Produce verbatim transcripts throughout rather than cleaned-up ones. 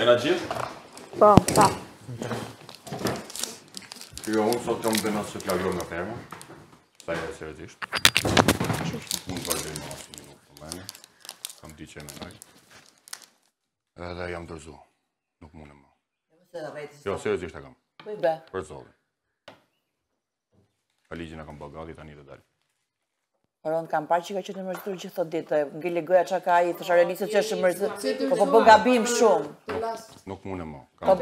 Kajna gjithë? Po, pa. Jo, unë sot jam dhe nësë kjallur nga ferma. Sa e seritisht. Unë përgjej në asë një nuk përmeni. Kam ti qenë e najtë. Edhe jam dërzu. Nuk mune ma. Jo, seritisht e kam. Bëjbe. Për zonë. Kaligjën e kam bagati, tani dhe dali. Ronë, kam parë që ka qëtë në mërzitur që thot ditë, ngili goja që ka i, të sharenisë që është mërzitur, po po gabim shumë. Nuk mune ma. Po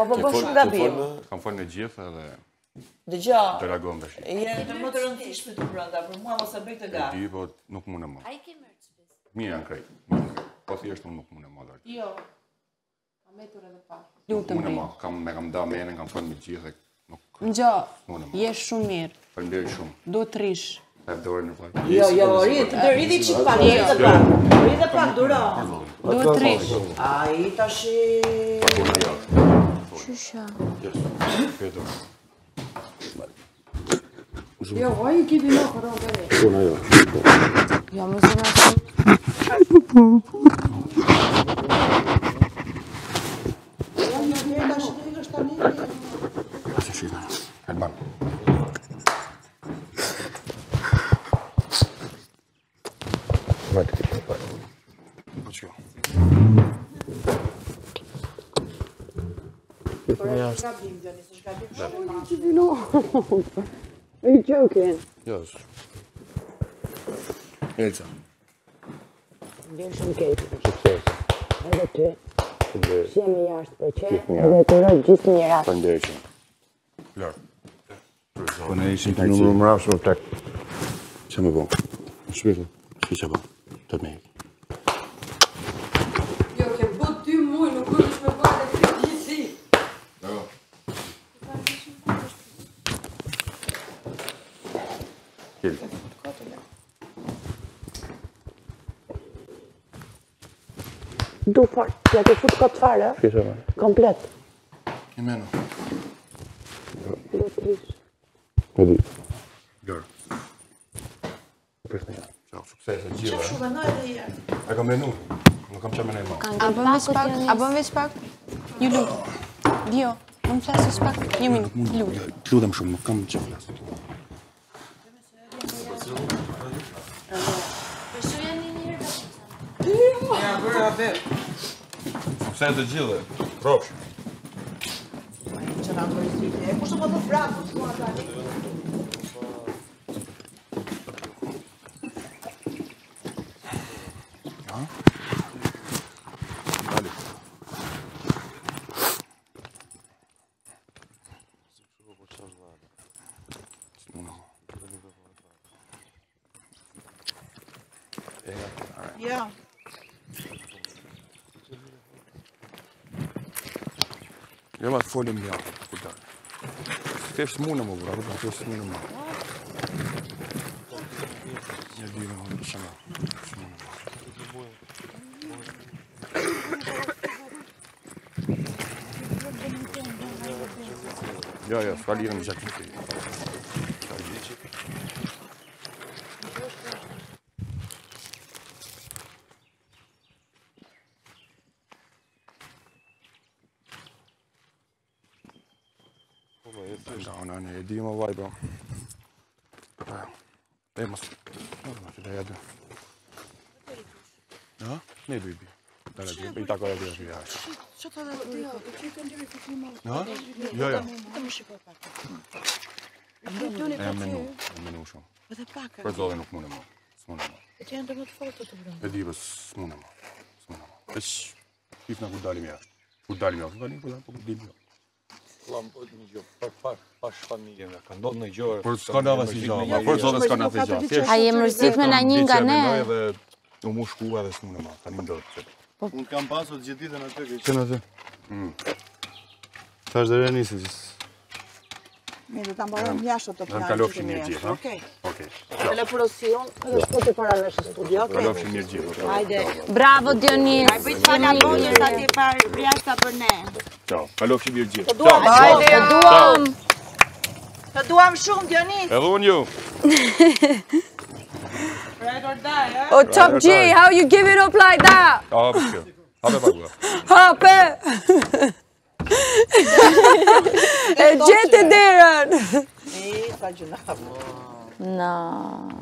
po po shumë gabim. Kam falë në gjithë edhe... Dëgjo. Të reagohem dhe shi. E në më të rëndishme të brënda, për mua mos e bëj të gabim. E di, po nuk mune ma. A i ke mërë që besë? Mirë në krejtë. Po thjeshtë unë nuk mune ma dhe. Jo. Kam e tërë edhe pa. Nuk mune Have the order of life. Yo, yo, read the chip pack, read the pack. Read the pack, duro. Do trish. Ai tashi. Shusha. Yo, why you give me no for all that? Una yo. Yo, mos e na. Yo, yo, Let's go. What did you know? Are you joking? Yes. Elsa. There's some cake. Success. Edhe ty. Shemi jashtë për qe, edhe të rojtë gjithë një ratë. Përndeqen. Lërë. Përne ishin të numru më rafshme të takë. Që më bo? Shpifë. Shqyqa bo. Të me hekë. Jo, ke bot dy muj, nuk kërë është me bërë dhe të gjithi. Dako. Kjeli. Du farë, ja ke fut këtë farë, e? Shqyqa farë. Komplet. Një meno. Dhe të rishë. Në di. Gjërë. Përshme janë. Që shumë në edhe i erë? E kam menu, nuk kam që mene i ma. A bëm veç pak, a bëm veç pak? Një lukë, Dio, më më flasë veç pak, një minutë, lukë. Lukëm shumë, nuk kam që flasë. Përshuja një njërë? Ja, bërë a vetë. Pëse të gjithë, ropshë. Që nga bërë i së të e, kushtë më të frapë, shua të atë. Yeah. Jo ma të folim një atë, kur dalë. Teshtë mune më vura, rrëpër, teshtë mune më. Një dhjime më të shëma. Teshtë mune më. Jo, jo, s'ka lirë më gjatë në të. Vajba. E mos... Da jedu. Ja? Ne bibi. Da jedu. I tako da jedu. Što to da jedu? Ja? Ja, ja. E menu. E menu ušao. Prezove nuk munemo. Smunemo. E diva smunemo. Smunemo. Eš... Ifna kud dalim ja. Kud dalim ja. Kud dalim ja. Kud dalim ja. Pash familje me ka ndodhë në gjore. Për s'ka në dhe si gjore, për zote s'ka në dhe gjore. A je mërzit me në një nga ne? U mu shkua dhe s'mune ma, ta një ndodhë. Unë kam pasur gjithë ditën atë këtë. Kënë atë? Ta është dhe re njësë gjithë. Mirë, ta mbarëm jashtë të përra në gjithë një gjithë. Okej. Okej. Teleprosion edhe shkote para në shë studio. Okej. Teleprosion mirë gjithë. Hajde. Bravo, Dionis. Hajpit fa nga bonjës ati parë pjasta për ne. Ciao. Kalofshim mirë gjithë. Të duam. Hajde, të duam. Të duam shumë, Dionis. Edhe unë ju. Ride or die, ha? O, Top G, how you give it up like that? Hape, kjo. Hape, asla günah. Na.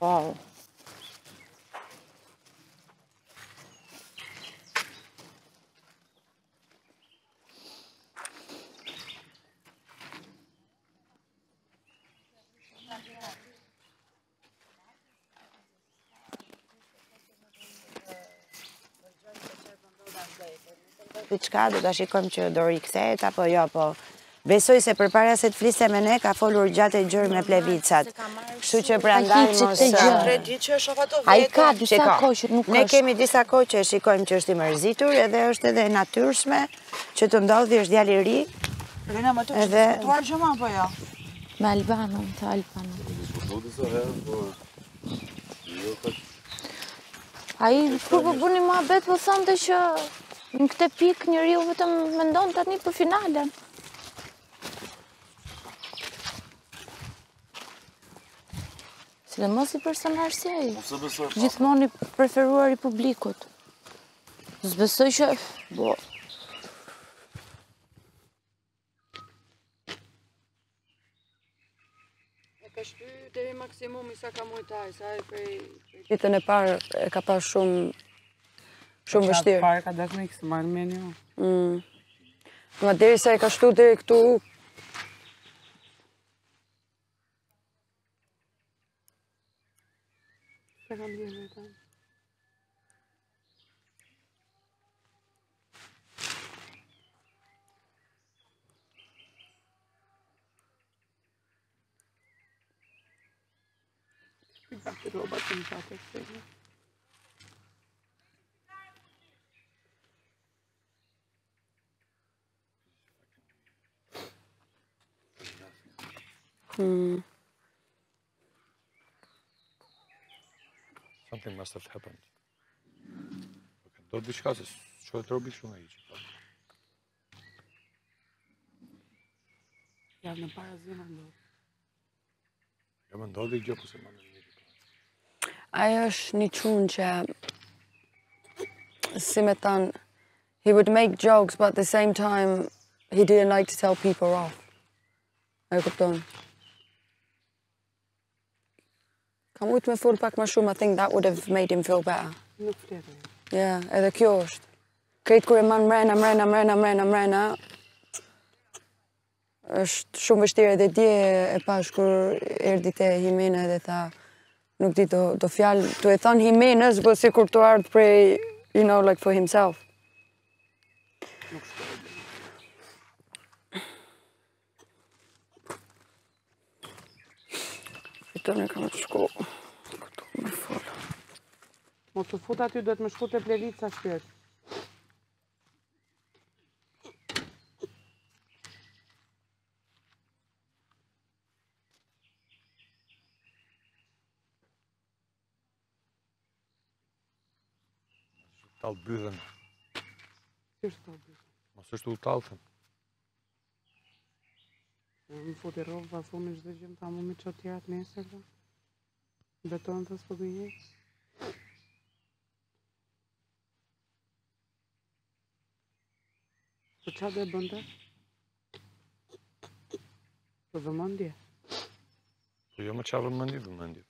Wow. Diçka do ta shikojmë që do rikthehet apo jo, po besoj se përpara se të fliste me ne ka folur gjatë e gjërë me plevicat. Kështu që prandaj mos ai ka disa kohë që nuk ka. Ne kemi disa kohë që shikojmë që është i mërzitur, edhe është edhe natyrshme që të ndodhi, është djalë i ri. Rena më të diskutuar gjëma apo jo? Me Albanën, të Albanën. Ai kur po bëni muhabet po thonte që në këtë pikë njeriu vetëm mendon tani për finalen. Dhe mos i personazh si ai. Gjithmonë i preferuar i publikut. Zbesoj që bo. E ka shty deri maksimumi sa ka mujt ai, sa ai prej ditën e parë e ka pas shumë shumë vështirë. Parë ka dashur ikse më Armenia. Mm. Ma deri sa e ka shtu deri këtu. Për kam dhjë me ta. Për bakë roba të më patë e kësejnë. Hmm. Something must have happened. Do diçka se çfarë të robi shumë e hiqë. Ja, në para zi më ndodhë. Ja, më ndodhë i gjë, përse më në mirë. Ajo është një qunë që si me tanë, he would make jokes, but at the same time, he didn't like to tell people off. Ajo këptonë. I would have felt back my shum. I think that would have made him feel better. Yeah, edhe kjo është. Këtë kur e man mrena, mrena, mrena, mrena, mrena, është shumë vështirë edhe dje e pash kur erdi te Himena edhe tha, nuk di do, do fjalë, tu e thonë Himenës, po si kur të ardhë prej, you know, like for himself. Në kam shku, këtu me folë. Mo të fut aty, duhet me shku të plevica shpjert. Talë bydhen. Kështë talë bydhen? Mos është u talëtën. Më fute rovë, vafumi, shdo gjëmë, ta mu me qotjat nesër, da. Betonë të s'pëdu i hekë. Për qa dhe bënda? Për vëmëndje? Për jo më qa vëmëndje, vëmëndje.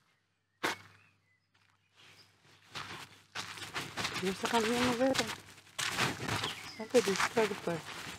Njëse kam vëmë vetëm. Sa të di, që të përë?